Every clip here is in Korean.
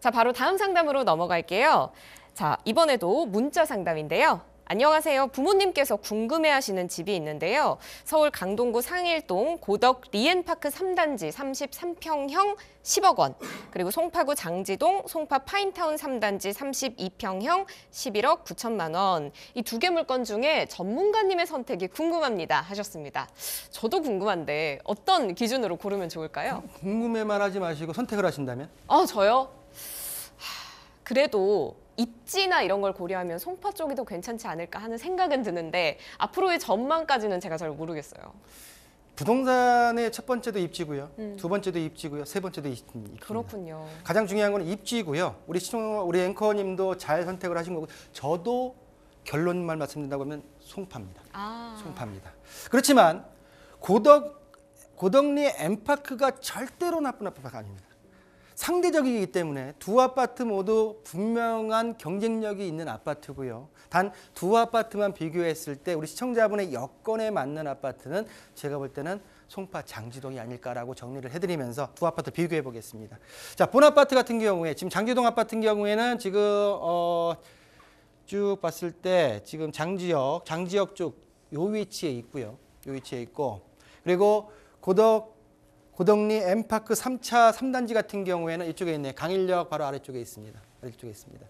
자, 바로 다음 상담으로 넘어갈게요. 자, 이번에도 문자 상담인데요. 안녕하세요. 부모님께서 궁금해하시는 집이 있는데요. 서울 강동구 상일동 고덕 리엔파크 3단지 33평형 10억 원, 그리고 송파구 장지동 송파 파인타운 3단지 32평형 11억 9천만 원. 이 두 개 물건 중에 전문가님의 선택이 궁금합니다 하셨습니다. 저도 궁금한데 어떤 기준으로 고르면 좋을까요? 궁금해만 하지 마시고 선택을 하신다면? 저요? 그래도 입지나 이런 걸 고려하면 송파 쪽이 더 괜찮지 않을까 하는 생각은 드는데 앞으로의 전망까지는 제가 잘 모르겠어요. 부동산의 첫 번째도 입지고요. 두 번째도 입지고요. 세 번째도 입지입니다. 그렇군요. 가장 중요한 건 입지고요. 우리 앵커님도 잘 선택을 하신 거고 저도 결론만 말씀드린다고 하면 송파입니다. 송파입니다. 그렇지만 고덕리 엠파크가 절대로 나쁜 아파트가 아닙니다. 상대적이기 때문에 두 아파트 모두 분명한 경쟁력이 있는 아파트고요. 단 두 아파트만 비교했을 때 우리 시청자분의 여건에 맞는 아파트는 제가 볼 때는 송파 장지동이 아닐까라고 정리를 해드리면서 두 아파트 비교해 보겠습니다. 자, 본 아파트 같은 경우에 지금 장지동 아파트 같은 경우에는 지금 쭉 봤을 때 지금 장지역 쪽 요 위치에 있고요. 요 위치에 있고 그리고 고덕리 엠파크 3차 3단지 같은 경우에는 이쪽에 있네요. 강일역 바로 아래쪽에 있습니다. 아래쪽에 있습니다.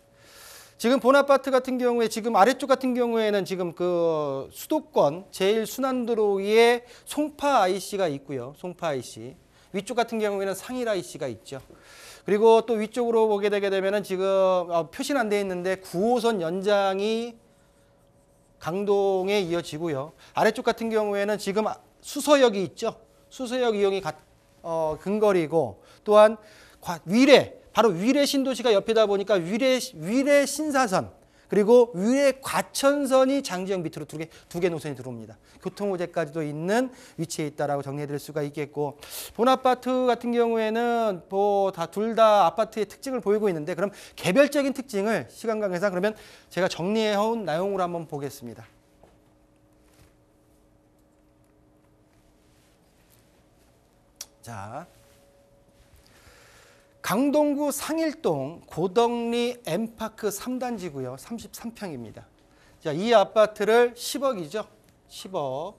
지금 본 아파트 같은 경우에 지금 아래쪽 같은 경우에는 지금 그 수도권 제일 순환도로에 송파 IC가 있고요. 송파 IC. 위쪽 같은 경우에는 상일 IC가 있죠. 그리고 또 위쪽으로 보게 되게 되면은 지금 표시는 안 돼 있는데 9호선 연장이 강동에 이어지고요. 아래쪽 같은 경우에는 지금 수서역이 있죠. 수서역 이용이 근거리고 또한 바로 위례 신도시가 옆이다 보니까 위례 신사선 그리고 위례 과천선이 장지역 밑으로 두 개 노선이 들어옵니다. 교통호재까지도 있는 위치에 있다라고 정리해드릴 수가 있겠고 본 아파트 같은 경우에는 둘 다 아파트의 특징을 보이고 있는데 그럼 개별적인 특징을 시간 관계상 그러면 제가 정리해온 내용으로 한번 보겠습니다. 자, 강동구 상일동 고덕리 엠파크 3단지고요. 33평입니다. 자, 이 아파트를 10억이죠. 10억.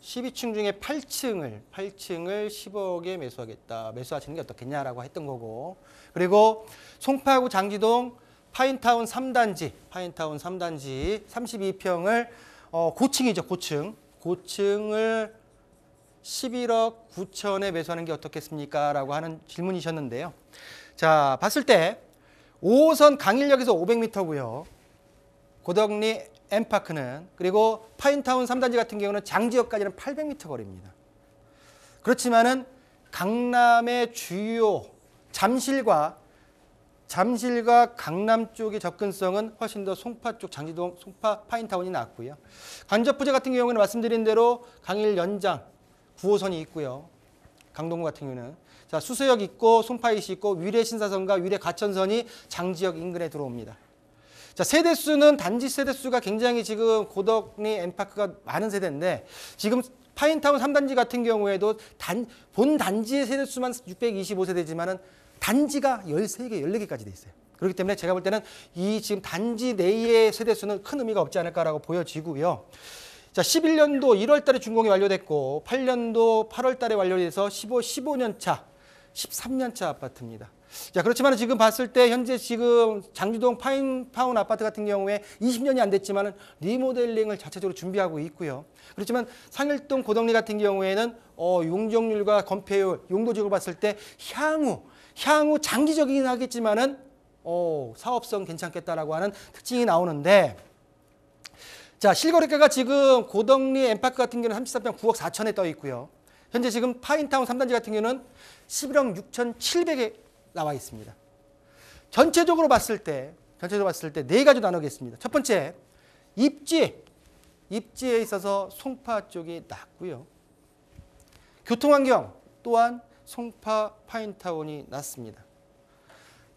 12층 중에 8층을 10억에 매수하겠다. 매수하시는 게 어떻겠냐라고 했던 거고. 그리고 송파구 장지동 파인타운 3단지 32평을 고층을 11억 9천에 매수하는 게 어떻겠습니까? 라고 하는 질문이셨는데요. 자, 봤을 때 5호선 강일역에서 500m고요. 고덕리 엠파크는 그리고 파인타운 3단지 같은 경우는 장지역까지는 800m 거리입니다. 그렇지만은 강남의 주요 잠실과 강남 쪽의 접근성은 훨씬 더 송파 쪽 장지동 송파 파인타운이 낫고요. 간접부재 같은 경우는 말씀드린 대로 강일 연장 9호선이 있고요. 강동구 같은 경우는 자, 수서역 있고 송파 IC 있고 위례 신사선과 위례 과천선이 장지역 인근에 들어옵니다. 자, 세대수는 단지 세대수가 굉장히 지금 고덕리 엠파크가 많은 세대인데 지금 파인타운 3단지 같은 경우에도 본 단지의 세대수만 625세대지만은 단지가 13개, 14개까지 돼 있어요. 그렇기 때문에 제가 볼 때는 이 지금 단지 내의 세대수는 큰 의미가 없지 않을까라고 보여지고요. 자, 11년도 1월 달에 준공이 완료됐고 8년도 8월 달에 완료돼서 15년차, 13년차 아파트입니다. 자, 그렇지만 지금 봤을 때 현재 지금 장지동 파인타운 아파트 같은 경우에 20년이 안 됐지만 리모델링을 자체적으로 준비하고 있고요. 그렇지만 상일동 고덕리 같은 경우에는 용적률과 건폐율, 용도지역을 봤을 때 향후 장기적이긴 하겠지만은 사업성 괜찮겠다라고 하는 특징이 나오는데 자, 실거래가가 지금 고덕리 엠파크 같은 경우는 33평 9억 4천에 떠 있고요. 현재 지금 파인타운 3단지 같은 경우는 11억 6,700에 나와 있습니다. 전체적으로 봤을 때 네 가지로 나누겠습니다. 첫 번째, 입지에 있어서 송파 쪽이 낫고요. 교통환경 또한 송파 파인타운이 낫습니다.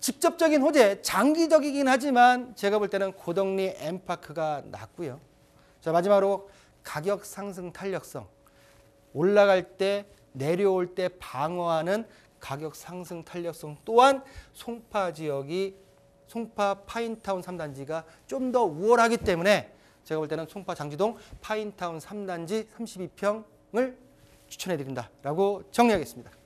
직접적인 호재, 장기적이긴 하지만 제가 볼 때는 고덕리 엠파크가 낫고요. 자, 마지막으로 가격 상승 탄력성, 올라갈 때 내려올 때 방어하는 가격 상승 탄력성 또한 송파 지역이 송파 파인타운 3단지가 좀 더 우월하기 때문에 제가 볼 때는 송파 장지동 파인타운 3단지 32평을 추천해드린다라고 정리하겠습니다.